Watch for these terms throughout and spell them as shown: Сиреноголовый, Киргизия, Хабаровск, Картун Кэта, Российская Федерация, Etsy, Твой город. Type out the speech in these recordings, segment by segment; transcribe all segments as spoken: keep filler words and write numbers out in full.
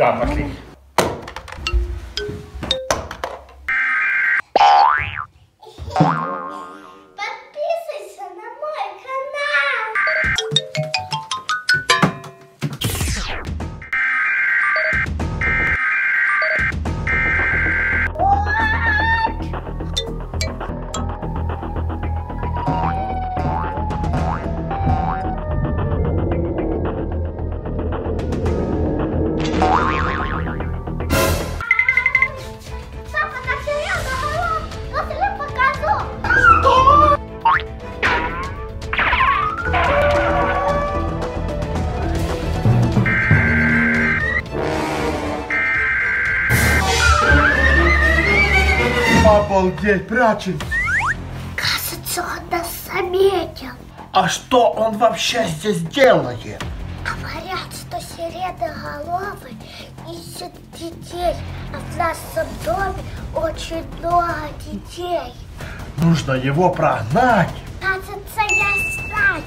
Да, пошли. Подписывайся на мой канал. Обалдеть, прячет. Кажется, он нас заметил. А что он вообще здесь делает? Говорят, что сиреноголовый ищет детей, а в нашем доме очень много детей. Нужно его прогнать. Кажется, я знаю.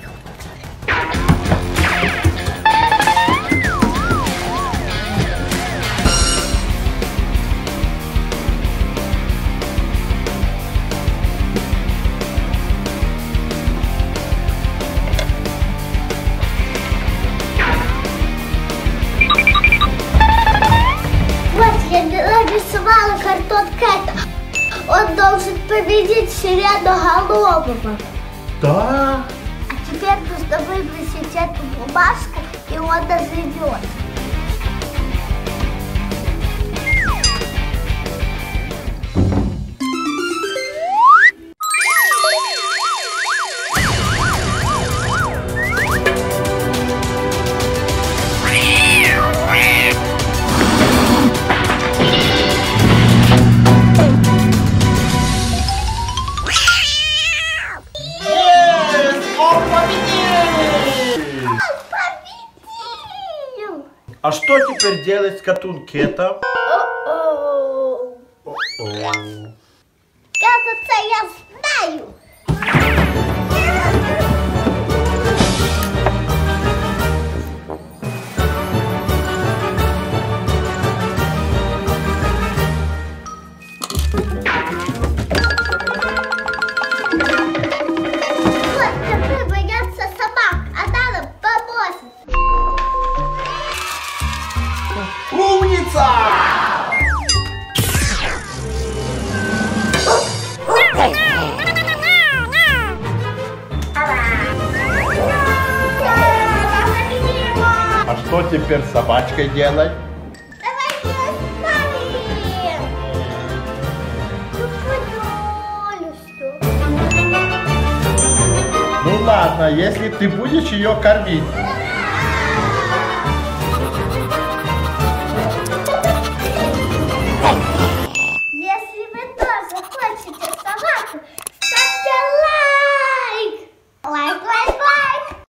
Нарисовала Картун Кэта. Он должен победить сиреноголового. Да. А теперь нужно выбросить эту бумажку, и он доживет. А что теперь делать с Картун Кэта? О-о-о. Кажется, я знаю. А что теперь с собачкой делать? Ну ладно, если ты будешь ее кормить.